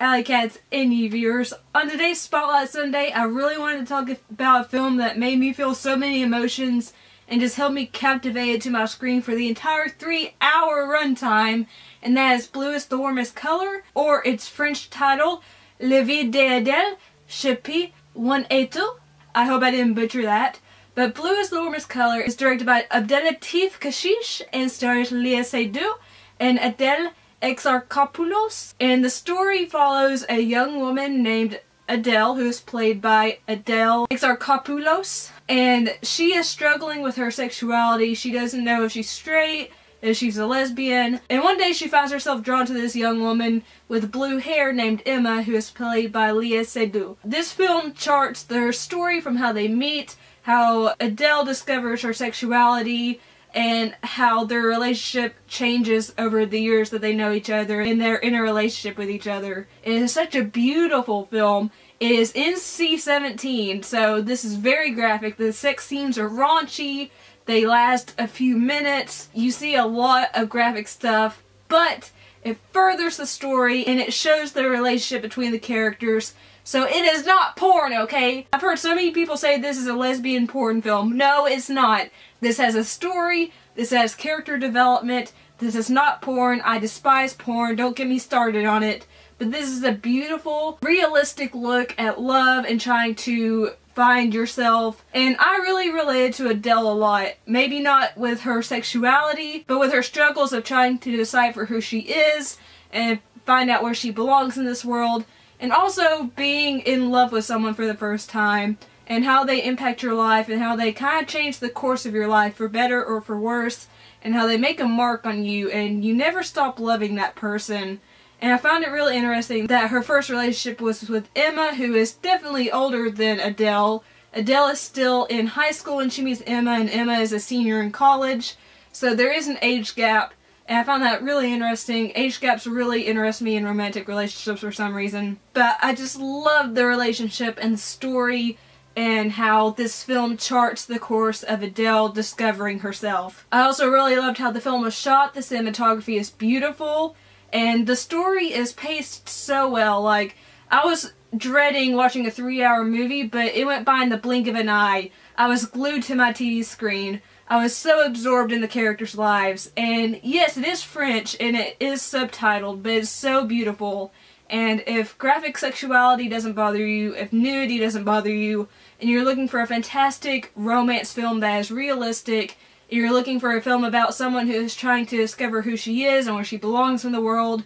Alley Cats and you viewers. On today's Spotlight Sunday, I really wanted to talk about a film that made me feel so many emotions and just held me captivated to my screen for the entire 3-hour runtime, and that is Blue is the Warmest Color, or its French title, Le Vie d'Adèle, Chapitre 1 et 2. I hope I didn't butcher that. But Blue is the Warmest Color is directed by Abdellatif Kechiche and stars Léa Seydoux and Adele Exarchopoulos. And the story follows a young woman named Adele, who is played by Adele Exarchopoulos. And she is struggling with her sexuality. She doesn't know if she's straight, if she's a lesbian. And one day she finds herself drawn to this young woman with blue hair named Emma, who is played by Léa Seydoux. This film charts their story from how they meet, how Adele discovers her sexuality, and how their relationship changes over the years that they know each other and their inner relationship with each other. It is such a beautiful film. It is NC-17, so this is very graphic. The sex scenes are raunchy. They last a few minutes. You see a lot of graphic stuff, but it furthers the story and it shows the relationship between the characters. So it is not porn, okay? I've heard so many people say this is a lesbian porn film. No, it's not. This has a story. This has character development. This is not porn. I despise porn. Don't get me started on it. But this is a beautiful, realistic look at love and trying to find yourself. And I really related to Adele a lot. Maybe not with her sexuality, but with her struggles of trying to decipher who she is and find out where she belongs in this world. And also being in love with someone for the first time and how they impact your life and how they kind of change the course of your life for better or for worse, and how they make a mark on you and you never stop loving that person. And I found it really interesting that her first relationship was with Emma, who is definitely older than Adele. Adele is still in high school when she meets Emma, and Emma is a senior in college, so there is an age gap. And I found that really interesting. Age gaps really interest me in romantic relationships for some reason. But I just love the relationship and the story and how this film charts the course of Adele discovering herself. I also really loved how the film was shot. The cinematography is beautiful and the story is paced so well. Like, I was dreading watching a 3-hour movie, but it went by in the blink of an eye. I was glued to my TV screen. I was so absorbed in the characters' lives, and yes, it is French and it is subtitled, but it's so beautiful. And if graphic sexuality doesn't bother you, if nudity doesn't bother you, and you're looking for a fantastic romance film that is realistic, and you're looking for a film about someone who is trying to discover who she is and where she belongs in the world,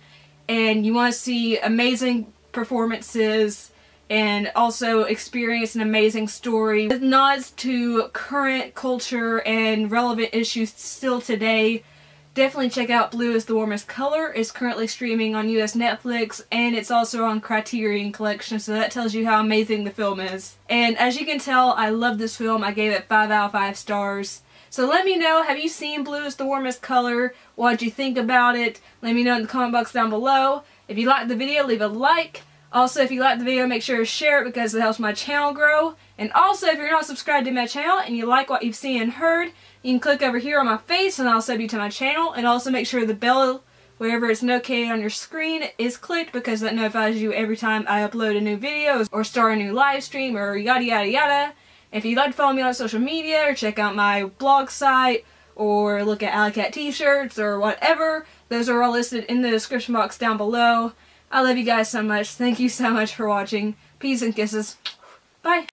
and you want to see amazing performances, and also experience an amazing story with nods to current culture and relevant issues still today, definitely check out Blue is the Warmest Color. It's currently streaming on US Netflix, and it's also on Criterion Collection, so that tells you how amazing the film is. And as you can tell, I love this film. I gave it 5 out of 5 stars. So let me know, have you seen Blue is the Warmest Color? What did you think about it? Let me know in the comment box down below. If you liked the video, leave a like. Also, if you liked the video, make sure to share it because it helps my channel grow. And also, if you're not subscribed to my channel and you like what you've seen and heard, you can click over here on my face and I'll sub you to my channel. And also make sure the bell, wherever it's located on your screen, is clicked because that notifies you every time I upload a new video or start a new live stream or yada yada yada. If you'd like to follow me on social media or check out my blog site or look at Alley Cat t-shirts or whatever, those are all listed in the description box down below. I love you guys so much. Thank you so much for watching. Peace and kisses. Bye.